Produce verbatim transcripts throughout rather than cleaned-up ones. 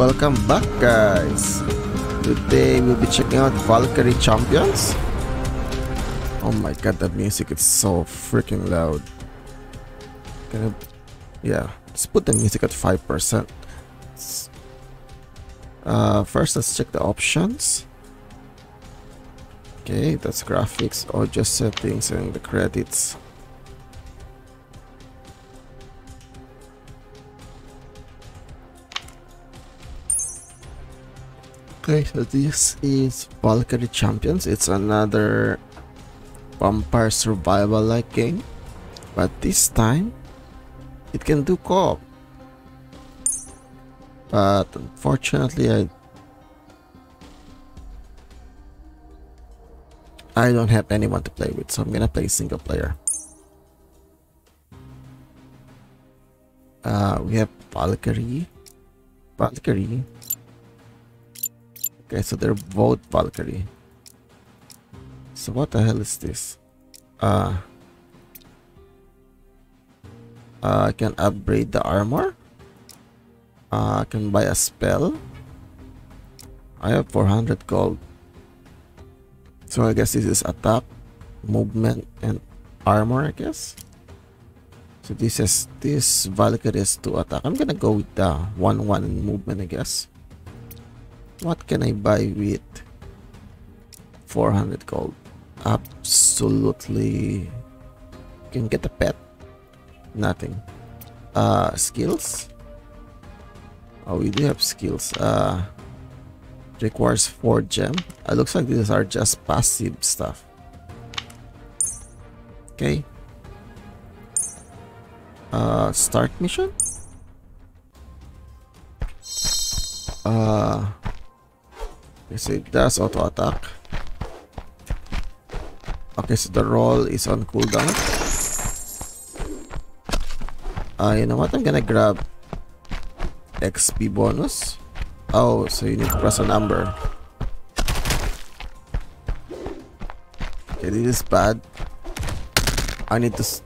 Welcome back, guys. Today we'll be checking out Valkyrie Champions. Oh my god, that music is so freaking loud. Can I, yeah, let's put the music at five percent. Uh, first, let's check the options. Okay, that's graphics, or just settings and the credits. Okay, so this is Valkyrie Champions. It's another vampire survival-like game, but this time it can do co-op. But unfortunately, I I don't have anyone to play with, so I'm gonna play single player. Uh, we have Valkyrie, Valkyrie. Okay, so they're both Valkyrie. So what the hell is this? Uh, uh I can upgrade the armor. Uh, I can buy a spell. I have four hundred gold. So I guess this is attack, movement, and armor, I guess. So this is this Valkyrie is to attack. I'm gonna go with the one one in movement, I guess. What can I buy with four hundred gold? Absolutely. Can get a pet? Nothing. Uh, skills? Oh, we do have skills. Uh, requires four gem. It looks like these are just passive stuff. Okay. Uh, start mission? Uh... Okay, so it does auto attack. Okay, so the roll is on cooldown. Uh, you know what? I'm gonna grab X P bonus. Oh, so you need to press a number. Okay, this is bad. I need to s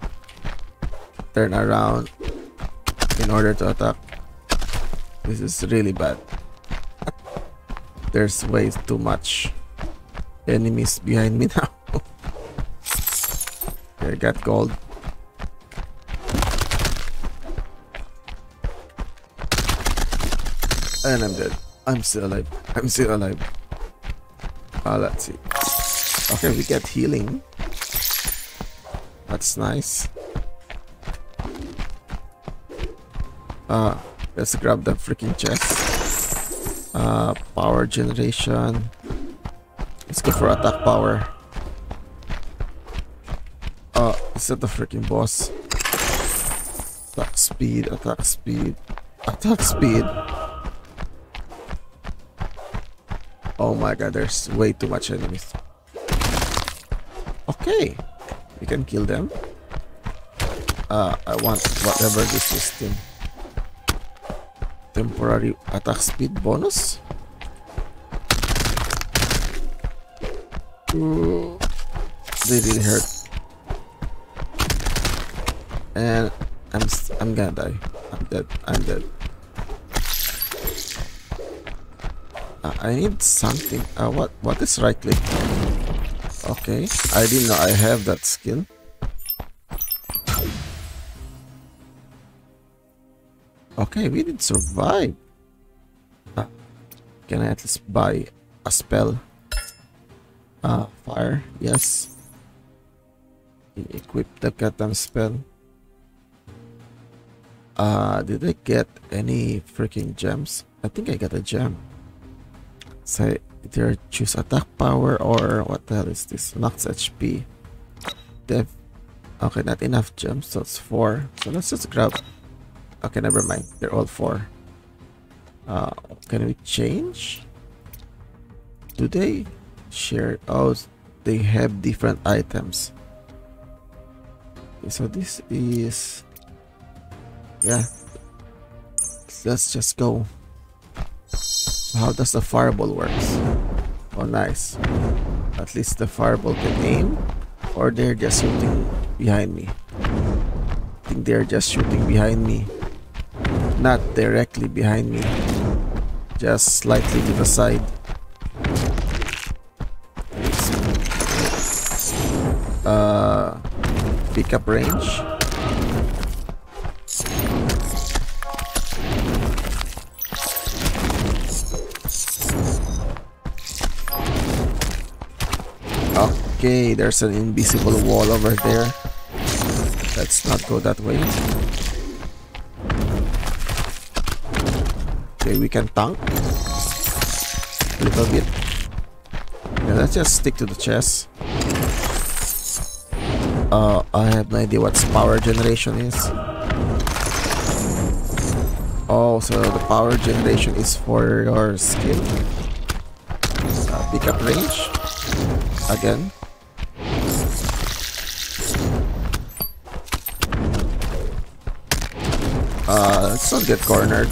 turn around in order to attack. This is really bad. There's way too much enemies behind me now. Okay, I got gold. And I'm dead. I'm still alive. I'm still alive. Uh, let's see. Okay, we get healing. That's nice. Uh, let's grab the freaking chest. Uh, power generation. Let's go for attack power. Oh, is that the freaking boss? Attack speed, attack speed, attack speed. Oh my god, there's way too much enemies. Okay, we can kill them. Uh, I want whatever this system. Temporary attack speed bonus. Ooh, they did hurt, and I'm I'm gonna die. I'm dead. I'm dead. Uh, I need something. Uh, what what is right click? Okay, I didn't know I have that skill. Okay, we did survive. Ah, can I at least buy a spell? Uh, fire, yes. Equip the goddamn spell. Uh, did I get any freaking gems? I think I got a gem. So either choose attack power or what the hell is this? Max H P. Dev. Okay, not enough gems, so it's four. So let's just grab. Okay, never mind. They're all four. Uh, can we change? Do they share? Oh, they have different items. Okay, so this is... Yeah. Let's just go. So how does the fireball work? Oh, nice. At least the fireball can aim. Or they're just shooting behind me. I think they're just shooting behind me. Not directly behind me. just slightly to the side. Uh, pick up range. Okay, there's an invisible wall over there. Let's not go that way. Okay, we can tank a little bit. Yeah, let's just stick to the chest. Uh, I have no idea what power generation is. Oh, so the power generation is for your skill. Uh, pick up range again. Uh, let's not get cornered.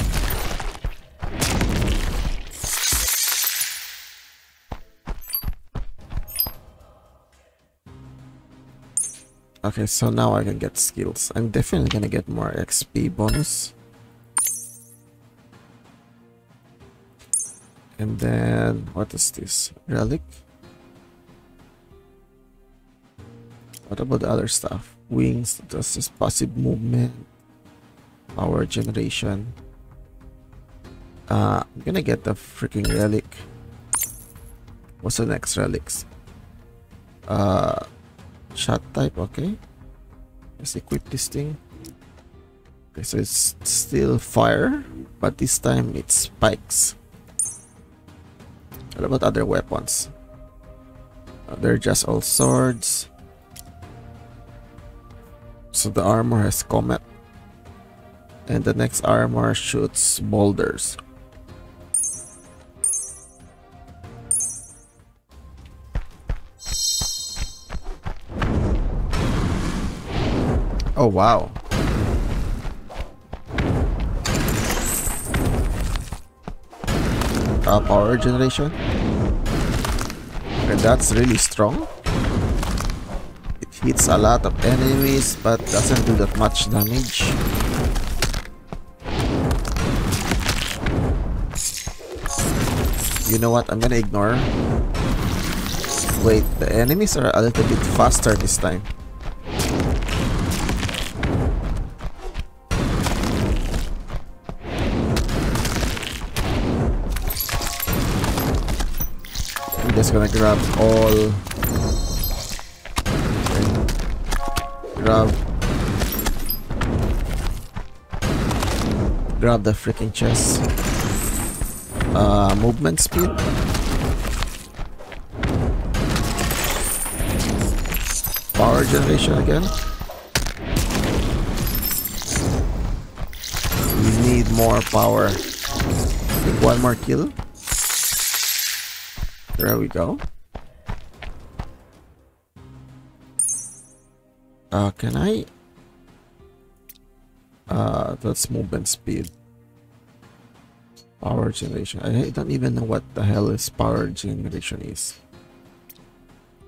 Okay, so now I can get skills. I'm definitely gonna get more X P bonus. And then, what is this? Relic? What about the other stuff? Wings, does this passive movement? Power generation. Uh, I'm gonna get the freaking relic. What's the next relics? Uh... Shot type, okay. Let's equip this thing. Okay, so it's still fire, but this time it's spikes. What about other weapons? Uh, they're just all swords. So the armor has comet. And the next armor shoots boulders. Oh wow. Uh, power generation. Okay, that's really strong. It hits a lot of enemies but doesn't do that much damage. You know what? I'm gonna ignore. Wait, the enemies are a little bit faster this time. Just gonna grab all grab grab the freaking chest. Uh, movement speed. Power generation again. We need more power. One more kill. There we go. Uh, can I? Uh, that's movement speed. Power generation. I don't even know what the hell is power generation is.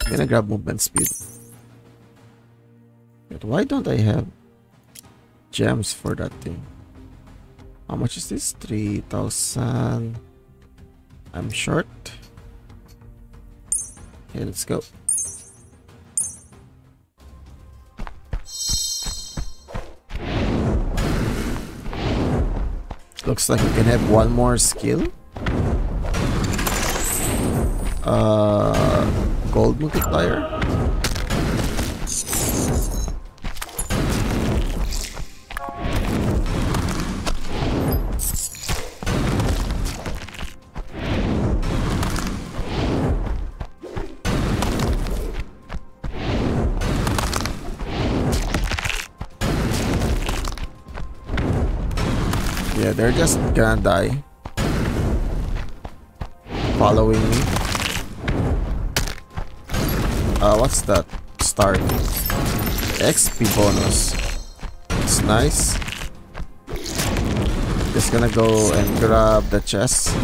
I'm gonna grab movement speed. But why don't I have gems for that thing? How much is this? three thousand. I'm short. Okay, let's go. Looks like we can have one more skill. Uh, gold multiplier. They're just gonna die following me. Uh, what's that? Start X P bonus. It's nice. Just gonna go and grab the chest.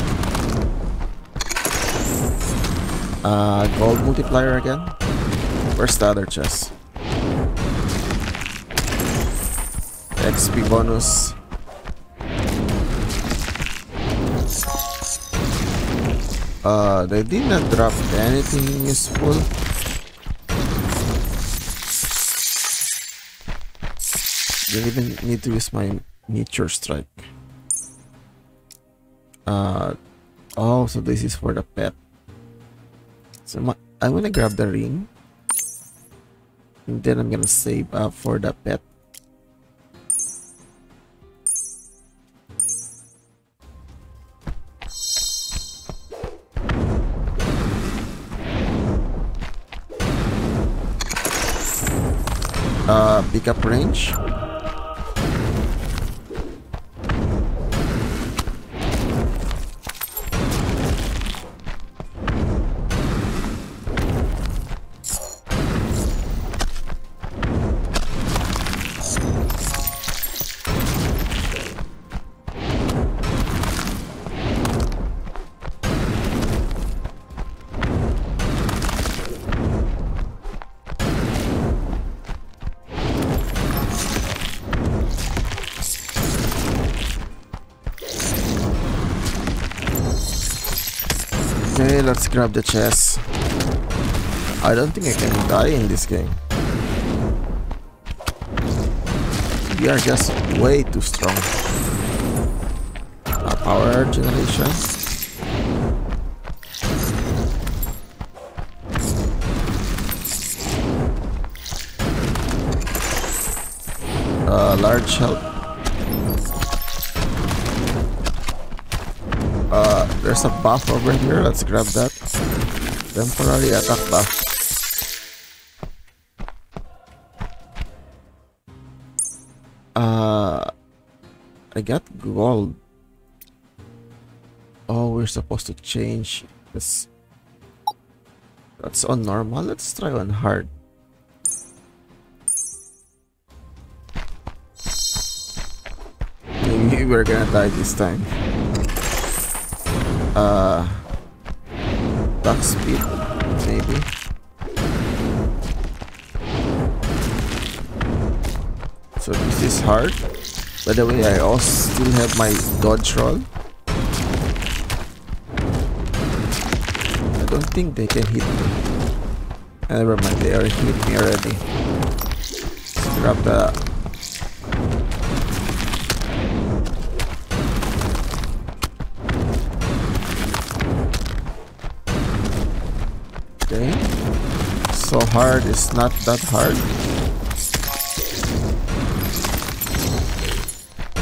Uh, gold multiplier again. Where's the other chest? X P bonus. Uh, they didn't drop anything useful. They even need to use my nature strike. Uh, oh, so this is for the pet. So my, I'm gonna grab the ring. And then I'm gonna save up for the pet. Uh, pickup range. Okay, let's grab the chest. I don't think I can die in this game. We are just way too strong. Uh, power generation. Uh, large health. There's a buff over here, let's grab that. Temporary attack buff. Uh, I got gold. Oh, we're supposed to change this. That's on normal, let's try on hard. Maybe we're gonna die this time. Uh, Duck speed, maybe. So this is hard. By the way, I also still have my dodge roll. I don't think they can hit me. Never mind, they already hit me already. Let's grab the hard is not that hard,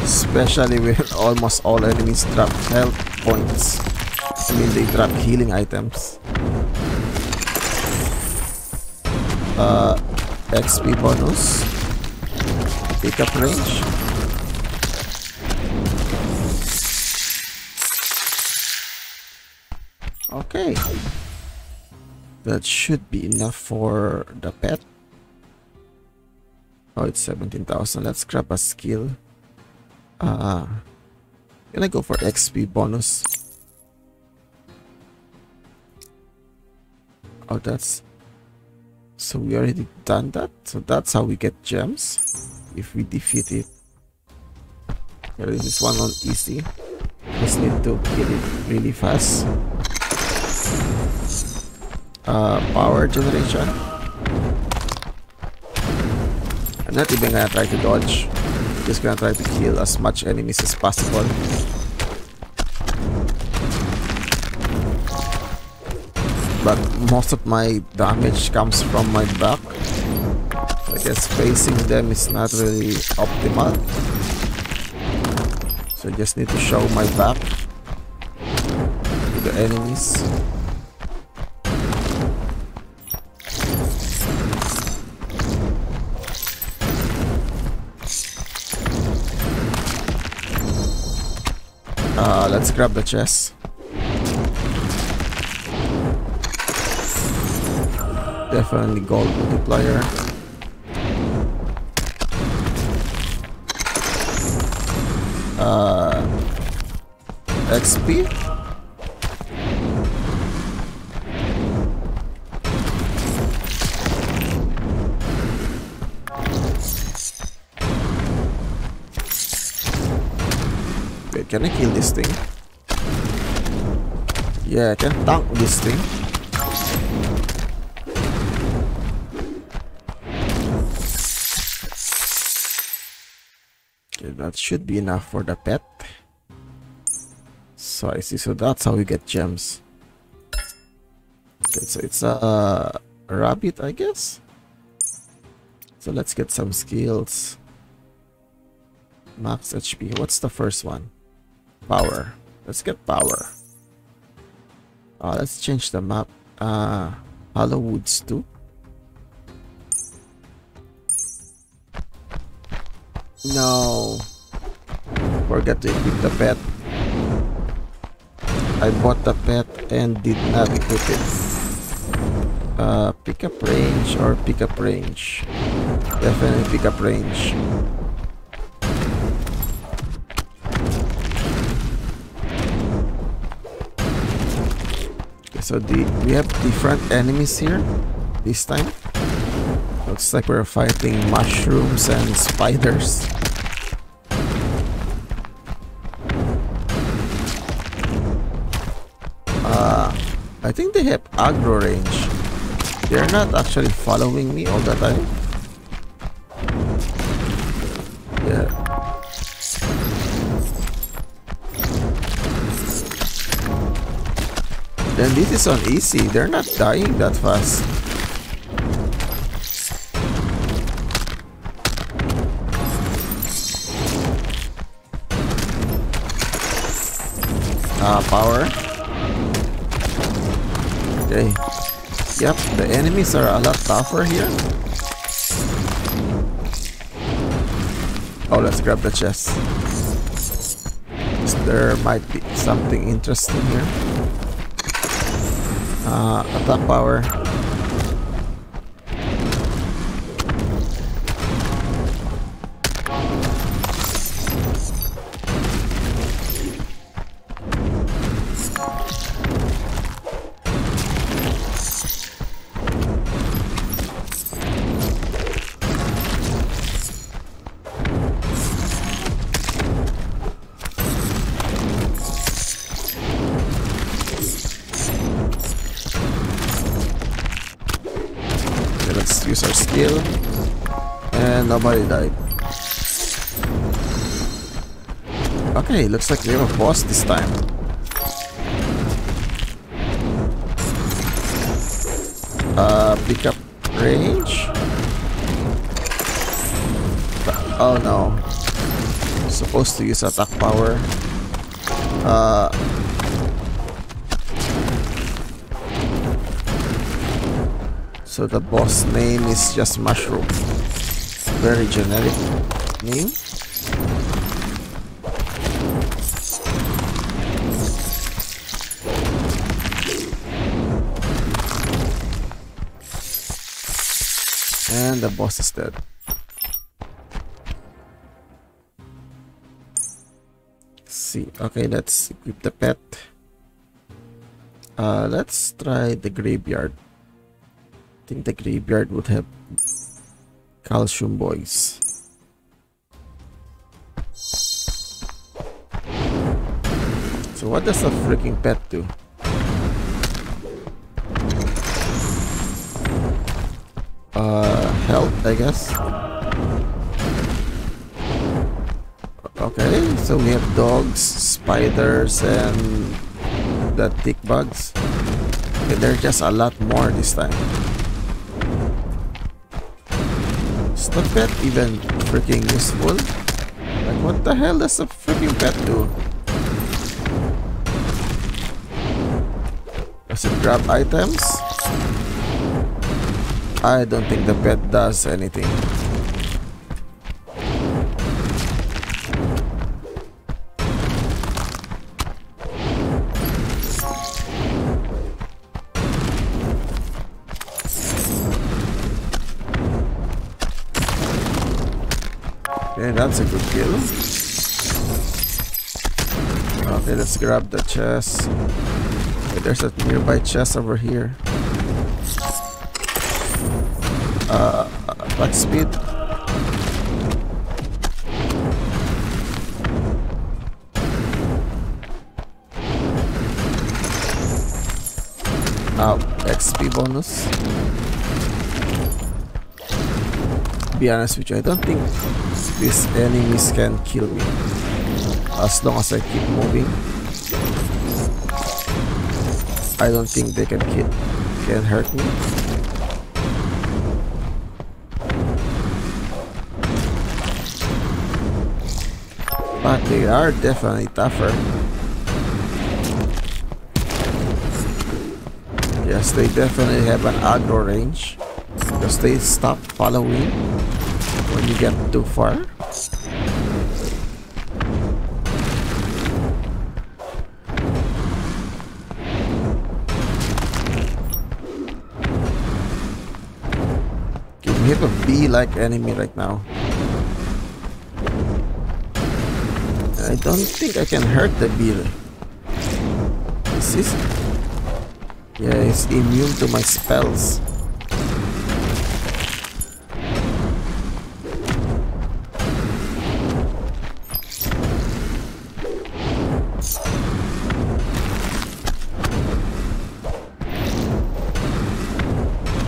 especially with almost all enemies drop health points. I mean, they drop healing items. Uh, X P bonus, pickup range. Okay. That should be enough for the pet. Oh, it's seventeen thousand. Let's grab a skill. Uh, can I go for X P bonus? Oh, that's... So we already done that. So that's how we get gems. If we defeat it. There is this one on easy. Just need to kill it really fast. Uh, power generation. I'm not even gonna try to dodge. I'm just gonna try to kill as much enemies as possible. But most of my damage comes from my back. I guess facing them is not really optimal. So I just need to show my back to the enemies. Uh, let's grab the chest. Definitely gold multiplier. Uh, X P. Can I kill this thing? Yeah, I can tank this thing. Okay, that should be enough for the pet. So I see, so that's how we get gems. Okay, so it's a, a rabbit, I guess. So let's get some skills. Max H P. What's the first one? Power. Let's get power. Oh, let's change the map. Uh, Hollow Woods too. No. Forgot to equip the pet. I bought the pet and did not equip it. Uh, pick up range or pick up range. Definitely pick up range. So the, we have different enemies here this time. Looks like we're fighting mushrooms and spiders. Uh, I think they have aggro range. They're not actually following me all the time. Yeah. Then this is on easy, they're not dying that fast. Ah, power. Okay. Yep, the enemies are a lot tougher here. Oh, let's grab the chest. There might be something interesting here. Uh, attack power. Use our skill, and nobody died. Okay, looks like we have a boss this time. Uh, pick up range. Oh no, I'm supposed to use attack power. Uh. So the boss name is just Mushroom. Very generic name. And the boss is dead. Let's see. Okay, let's equip the pet. Uh, let's try the graveyard. I think the graveyard would have Calcium Boys. So what does a freaking pet do? Uh, health, I guess. Okay, so we have dogs, spiders, and the tick bugs. Okay, there are just a lot more this time. The pet even freaking useful? Like, what the hell does a freaking pet do? Does it grab items? I don't think the pet does anything. Okay, that's a good kill. Okay, let's grab the chest. Okay, there's a nearby chest over here. Uh, attack speed. H P bonus. To be honest with you, I don't think these enemies can kill me as long as I keep moving. I don't think they can kill, can hurt me. But they are definitely tougher. Yes, they definitely have an aggro range because they stop following when you get too far. Okay, we have a bee-like enemy right now. I don't think I can hurt the bee. This is... yeah, it's immune to my spells.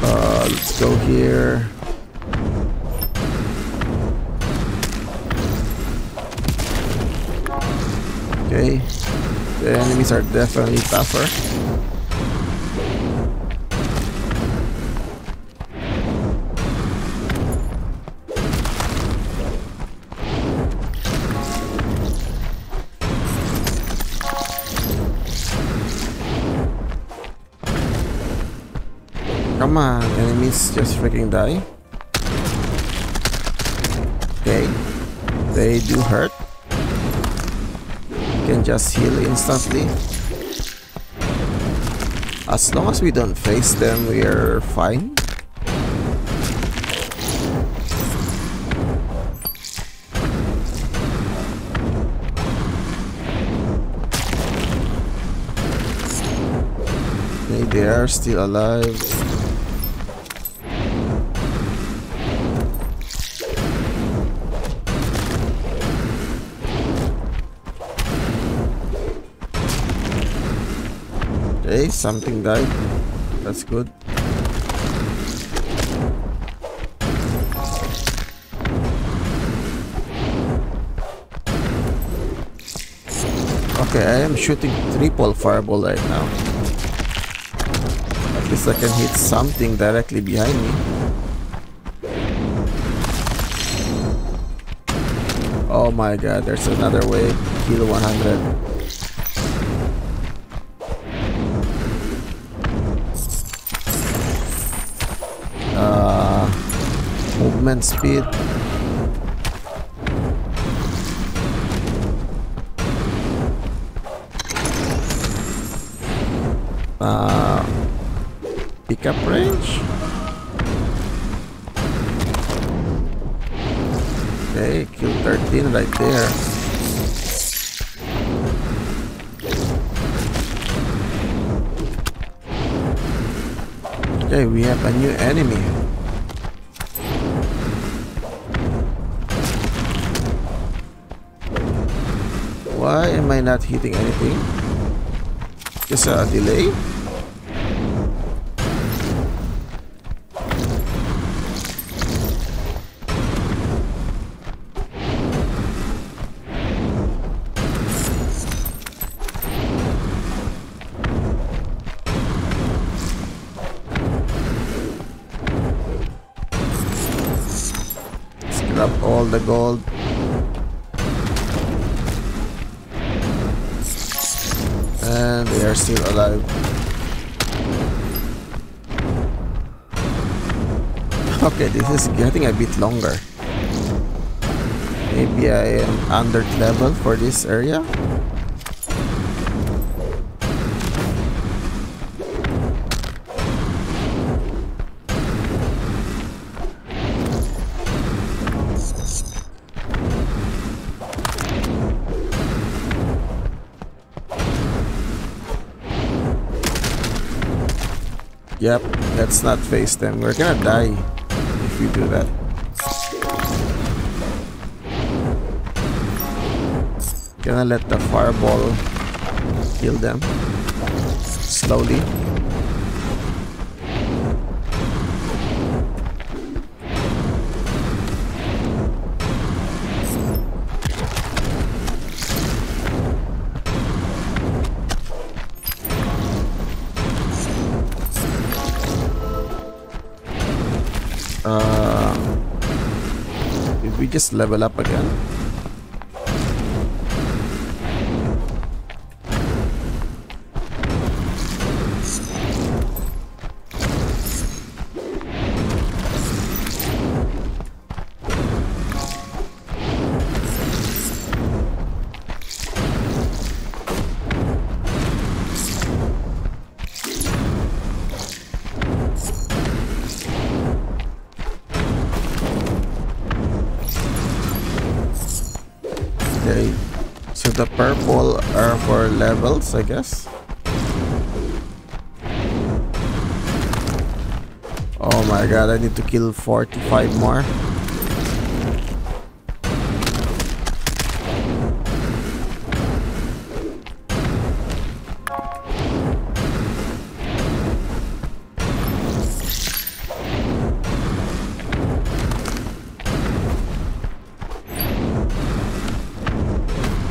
Uh, let's go here. Okay, the enemies are definitely tougher. Come on, enemies, just freaking die. Okay, they do hurt. You can just heal instantly. As long as we don't face them, we're fine. Okay, they are still alive. Okay, something died. That's good. Okay, I am shooting triple fireball right now. At least I can hit something directly behind me. Oh my god, there's another way. Kill one hundred. Uh, movement speed. Uh, pickup range. Okay, kill thirteen right there. Okay, we have a new enemy. Why am I not hitting anything? Just a delay? Up all the gold. And they are still alive. Okay, this is getting a bit longer. Maybe I am under level for this area. Yep, let's not face them. We're gonna die if we do that. Gonna let the fireball kill them slowly. we just level up again. So the purple are for levels, I guess. Oh my god, I need to kill forty-five more.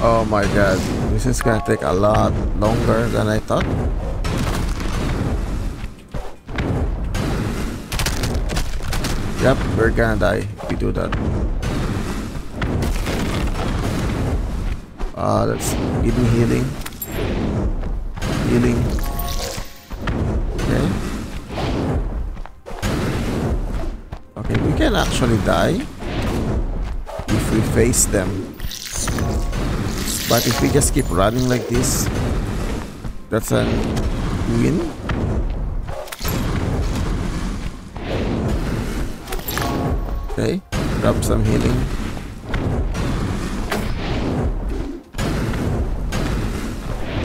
Oh my god, this is gonna take a lot longer than I thought. Yep, we're gonna die if we do that. Ah, uh, that's giving healing. Healing. Okay. Okay, we can actually die if we face them. But if we just keep running like this, that's a win. Okay, grab some healing.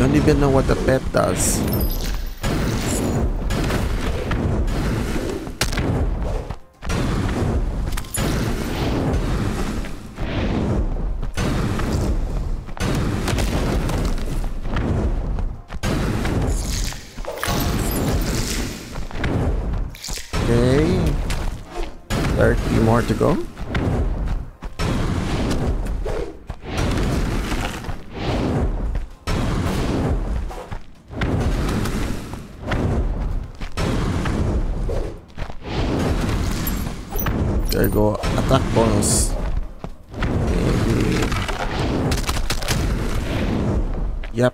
Don't even know what the pet does. thirty more to go. There you go, attack bonus. Maybe. Yep.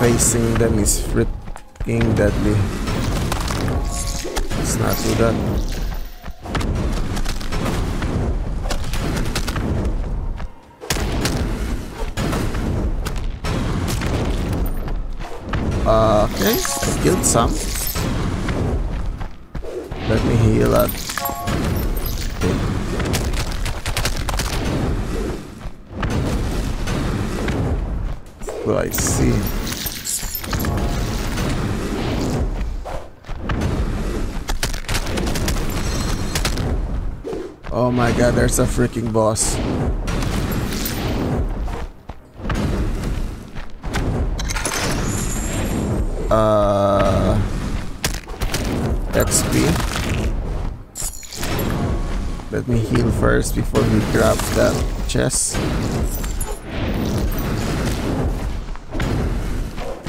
Facing them is freaking deadly. Not too bad. Uh, okay, I killed some. Let me heal up. Okay. Well, I see. Oh my god, there's a freaking boss. Uh, X P. Let me heal first before we grab that chest.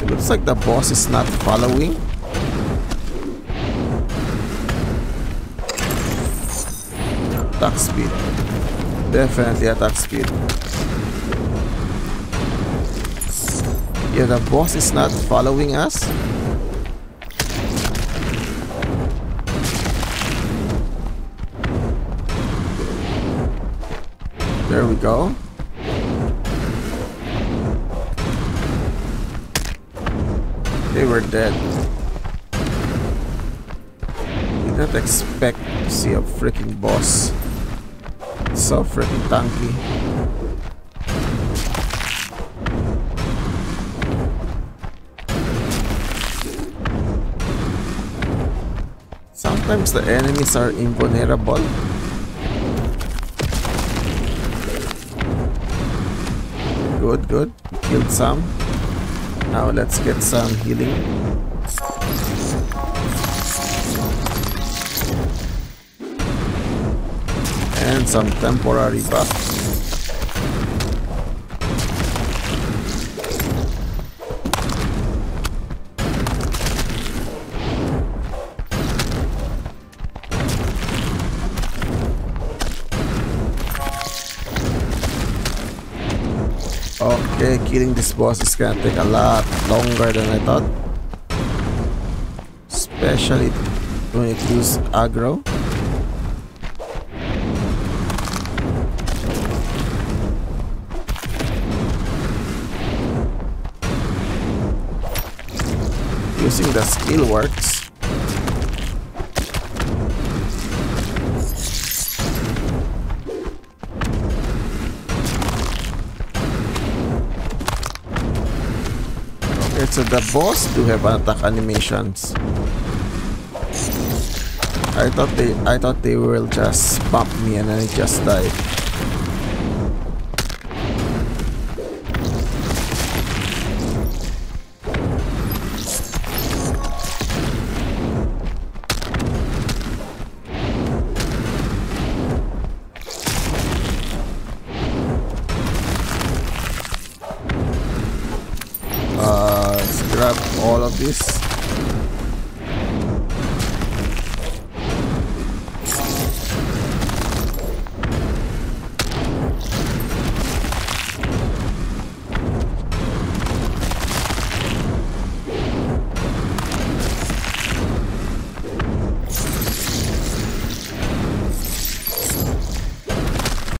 It looks like the boss is not following. Attack speed, definitely attack speed. Yeah, the boss is not following us. There we go. They were dead. Did not expect to see a freaking boss. So freaking tanky. Sometimes the enemies are invulnerable. Good, good. Killed some. Now let's get some healing. And some temporary buff. Okay, killing this boss is gonna take a lot longer than I thought, especially when it uses aggro. Using the skill works. So the boss do have an attack animations. I thought they I thought they will just bump me and then I just die. Grab all of this.